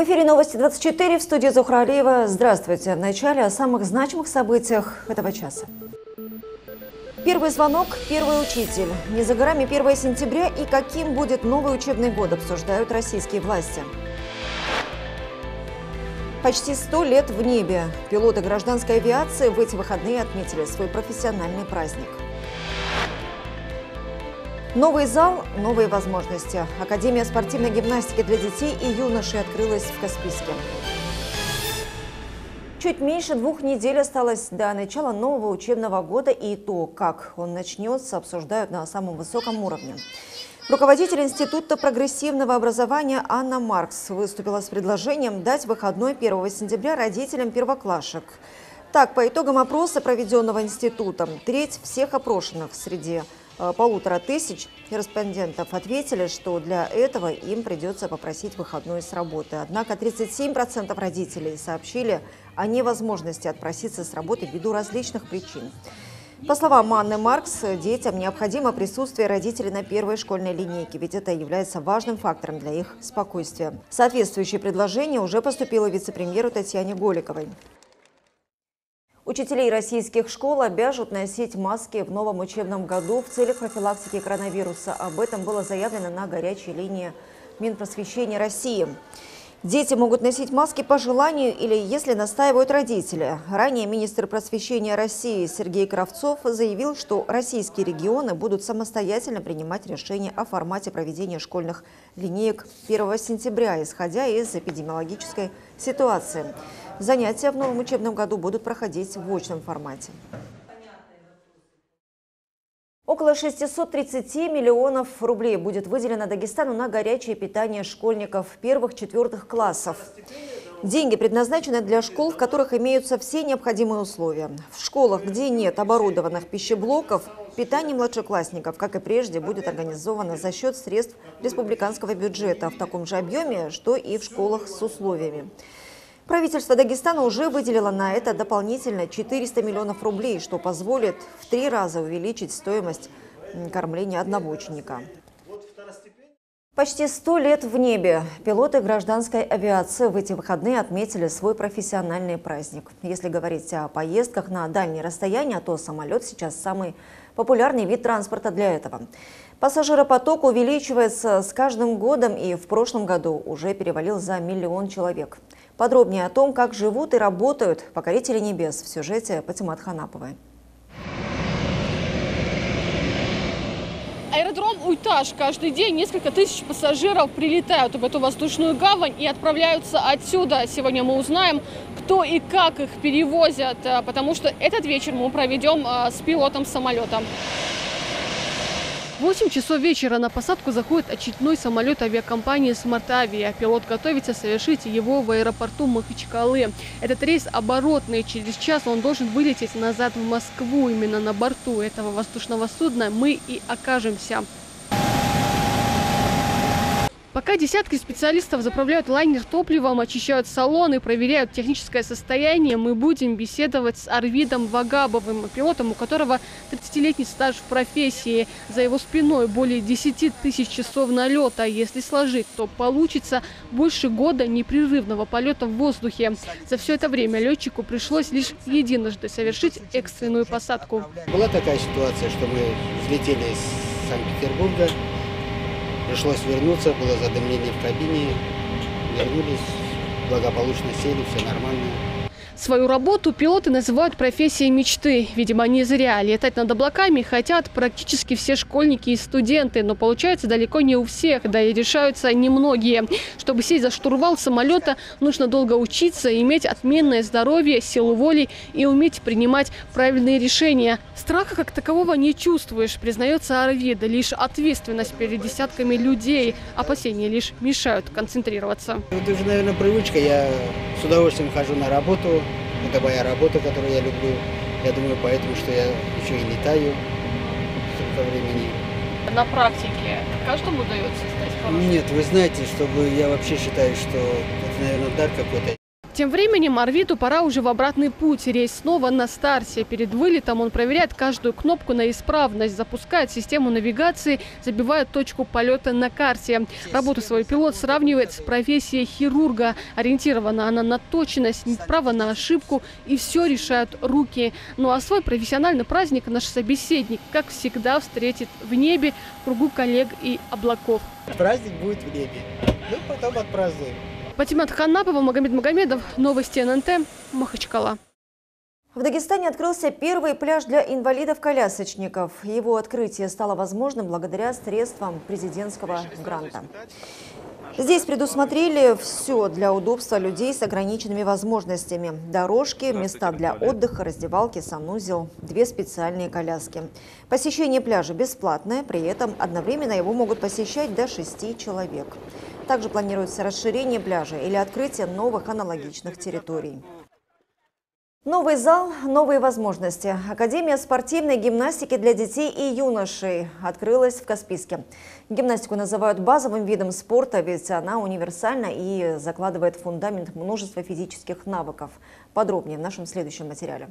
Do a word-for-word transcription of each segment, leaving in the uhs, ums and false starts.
В эфире «Новости двадцать четыре» в студии Зухралиева. Здравствуйте. В начале о самых значимых событиях этого часа. Первый звонок, первый учитель. Не за горами первое сентября и каким будет новый учебный год, обсуждают российские власти. Почти сто лет в небе. Пилоты гражданской авиации в эти выходные отметили свой профессиональный праздник. Новый зал – новые возможности. Академия спортивной гимнастики для детей и юношей открылась в Каспийске. Чуть меньше двух недель осталось до начала нового учебного года, и то, как он начнется, обсуждают на самом высоком уровне. Руководитель Института прогрессивного образования Анна Маркс выступила с предложением дать выходной первое сентября родителям первоклашек. Так, по итогам опроса, проведенного институтом, треть всех опрошенных среди полутора тысяч респондентов ответили, что для этого им придется попросить выходной с работы. Однако тридцать семь процентов родителей сообщили о невозможности отпроситься с работы ввиду различных причин. По словам Анны Маркс, детям необходимо присутствие родителей на первой школьной линейке, ведь это является важным фактором для их спокойствия. Соответствующее предложение уже поступило вице-премьеру Татьяне Голиковой. Учителей российских школ обяжут носить маски в новом учебном году в целях профилактики коронавируса. Об этом было заявлено на горячей линии Минпросвещения России. Дети могут носить маски по желанию или если настаивают родители. Ранее министр просвещения России Сергей Кравцов заявил, что российские регионы будут самостоятельно принимать решения о формате проведения школьных линеек первого сентября, исходя из эпидемиологической ситуации. Занятия в новом учебном году будут проходить в очном формате. Около шестисот тридцати миллионов рублей будет выделено Дагестану на горячее питание школьников первых-четвертых классов. Деньги предназначены для школ, в которых имеются все необходимые условия. В школах, где нет оборудованных пищеблоков, питание младшеклассников, как и прежде, будет организовано за счет средств республиканского бюджета в таком же объеме, что и в школах с условиями. Правительство Дагестана уже выделило на это дополнительно четыреста миллионов рублей, что позволит в три раза увеличить стоимость кормления одного ученика. Почти сто лет в небе. Пилоты гражданской авиации в эти выходные отметили свой профессиональный праздник. Если говорить о поездках на дальние расстояния, то самолет сейчас самый популярный вид транспорта для этого. Пассажиропоток увеличивается с каждым годом и в прошлом году уже перевалил за миллион человек. Подробнее о том, как живут и работают покорители небес, в сюжете Патимат Ханаповой. Аэродром Уйтаж. Каждый день несколько тысяч пассажиров прилетают в эту воздушную гавань и отправляются отсюда. Сегодня мы узнаем, кто и как их перевозят, потому что этот вечер мы проведем с пилотом самолета. В восемь часов вечера на посадку заходит очередной самолет авиакомпании «Смарт-Авиа». Пилот готовится совершить его в аэропорту Махачкалы. Этот рейс оборотный. Через час он должен вылететь назад в Москву. Именно на борту этого воздушного судна мы и окажемся. Пока десятки специалистов заправляют лайнер топливом, очищают салоны, проверяют техническое состояние, мы будем беседовать с Арвидом Вагабовым, пилотом, у которого тридцатилетний стаж в профессии. За его спиной более десяти тысяч часов налета. Если сложить, то получится больше года непрерывного полета в воздухе. За все это время летчику пришлось лишь единожды совершить экстренную посадку. Была такая ситуация, что мы взлетели из Санкт-Петербурга. Пришлось вернуться, было задымление в кабине, вернулись, благополучно сели, все нормально. Свою работу пилоты называют профессией мечты. Видимо, не зря. Летать над облаками хотят практически все школьники и студенты. Но получается далеко не у всех, да и решаются немногие. Чтобы сесть за штурвал самолета, нужно долго учиться, иметь отменное здоровье, силу воли и уметь принимать правильные решения. Страха как такового не чувствуешь, признается Арвид. Лишь ответственность перед десятками людей. Опасения лишь мешают концентрироваться. Это уже, наверное, привычка. Я с удовольствием хожу на работу. Это моя работа, которую я люблю. Я думаю, поэтому, что я еще и летаю столько времени. На практике каждому удается стать хорошим? Нет, вы знаете, чтобы я вообще считаю, что это, наверное, дар какой-то. Тем временем Арвиду пора уже в обратный путь. Рейс снова на старте. Перед вылетом он проверяет каждую кнопку на исправность, запускает систему навигации, забивает точку полета на карте. Работу свой пилот сравнивает с профессией хирурга. Ориентирована она на точность, не право на ошибку, и все решают руки. Ну а свой профессиональный праздник наш собеседник, как всегда, встретит в небе, в кругу коллег и облаков. Праздник будет в небе. Ну, потом отпразднуем. Патимат Ханапова, Магомед Магомедов. Новости эн эн тэ. Махачкала. В Дагестане открылся первый пляж для инвалидов-колясочников. Его открытие стало возможным благодаря средствам президентского гранта. Здесь предусмотрели все для удобства людей с ограниченными возможностями. Дорожки, места для отдыха, раздевалки, санузел, две специальные коляски. Посещение пляжа бесплатное, при этом одновременно его могут посещать до шести человек. Также планируется расширение пляжа или открытие новых аналогичных территорий. Новый зал, новые возможности. Академия спортивной гимнастики для детей и юношей открылась в Каспийске. Гимнастику называют базовым видом спорта, ведь она универсальна и закладывает фундамент множества физических навыков. Подробнее в нашем следующем материале.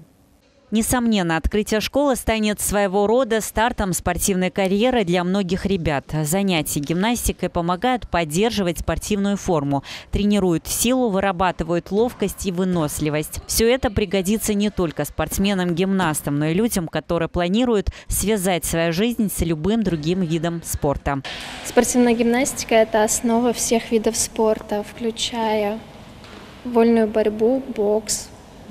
Несомненно, открытие школы станет своего рода стартом спортивной карьеры для многих ребят. Занятия гимнастикой помогают поддерживать спортивную форму, тренируют силу, вырабатывают ловкость и выносливость. Все это пригодится не только спортсменам-гимнастам, но и людям, которые планируют связать свою жизнь с любым другим видом спорта. Спортивная гимнастика – это основа всех видов спорта, включая вольную борьбу, бокс,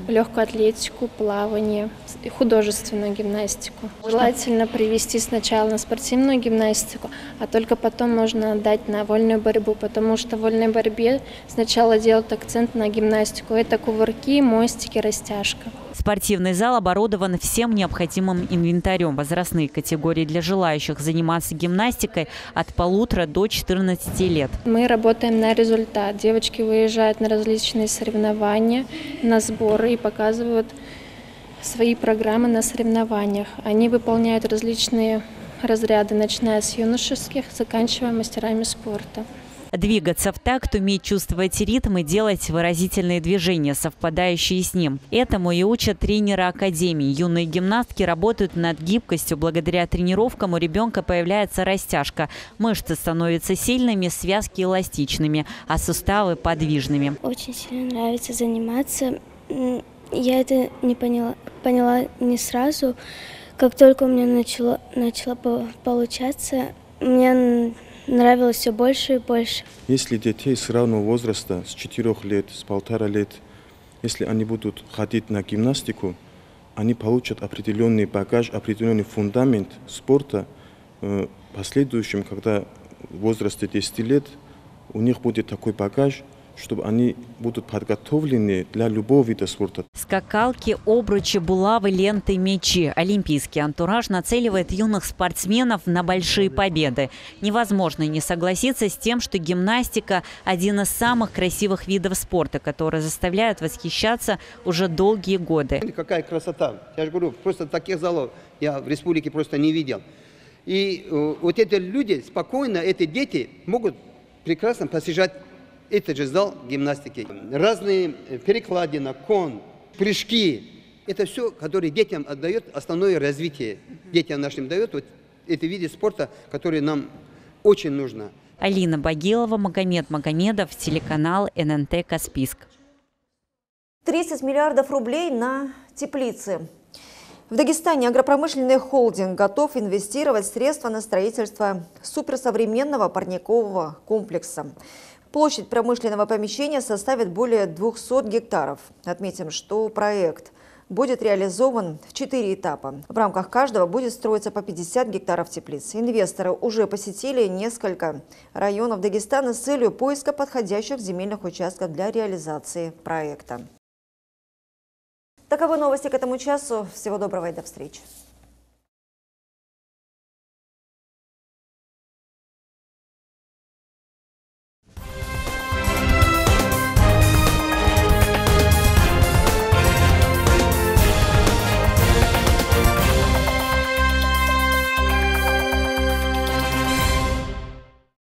легкую атлетику, плавание, художественную гимнастику. Желательно привести сначала на спортивную гимнастику, а только потом можно отдать на вольную борьбу, потому что в вольной борьбе сначала делают акцент на гимнастику. Это кувырки, мостики, растяжка. Спортивный зал оборудован всем необходимым инвентарем. Возрастные категории для желающих заниматься гимнастикой от полутора до четырнадцати лет. Мы работаем на результат. Девочки выезжают на различные соревнования, на сборы и показывают свои программы на соревнованиях. Они выполняют различные разряды, начиная с юношеских, заканчивая мастерами спорта. Двигаться в такт, уметь чувствовать ритм и делать выразительные движения, совпадающие с ним. Этому и учат тренеры академии. Юные гимнастки работают над гибкостью. Благодаря тренировкам у ребенка появляется растяжка. Мышцы становятся сильными, связки эластичными, а суставы подвижными. Очень сильно нравится заниматься. Я это не поняла, поняла не сразу. Как только у меня начало, начало получаться, мне нравилось все больше и больше. Если детей с равного возраста, с четырёх лет, с полутора лет, если они будут ходить на гимнастику, они получат определенный багаж, определенный фундамент спорта. В последующем, когда в возрасте десяти лет, у них будет такой багаж, чтобы они будут подготовлены для любого вида спорта. Скакалки, обручи, булавы, ленты, мячи. Олимпийский антураж нацеливает юных спортсменов на большие победы. Невозможно не согласиться с тем, что гимнастика – один из самых красивых видов спорта, который заставляет восхищаться уже долгие годы. Какая красота! Я же говорю, просто таких залов я в республике просто не видел. И вот эти люди спокойно, эти дети могут прекрасно посещать это же зал гимнастики. Разные перекладины, кон, прыжки. Это все, которое детям отдает основное развитие. Детям нашим дает вот эти виды спорта, которые нам очень нужно. Алина Богилова, Магомед Магомедов, телеканал эн эн тэ Каспийск. тридцать миллиардов рублей на теплицы. В Дагестане агропромышленный холдинг готов инвестировать средства на строительство суперсовременного парникового комплекса. Площадь промышленного помещения составит более двухсот гектаров. Отметим, что проект будет реализован в четыре этапа. В рамках каждого будет строиться по пятьдесят гектаров теплиц. Инвесторы уже посетили несколько районов Дагестана с целью поиска подходящих земельных участков для реализации проекта. Таковы новости к этому часу. Всего доброго и до встречи.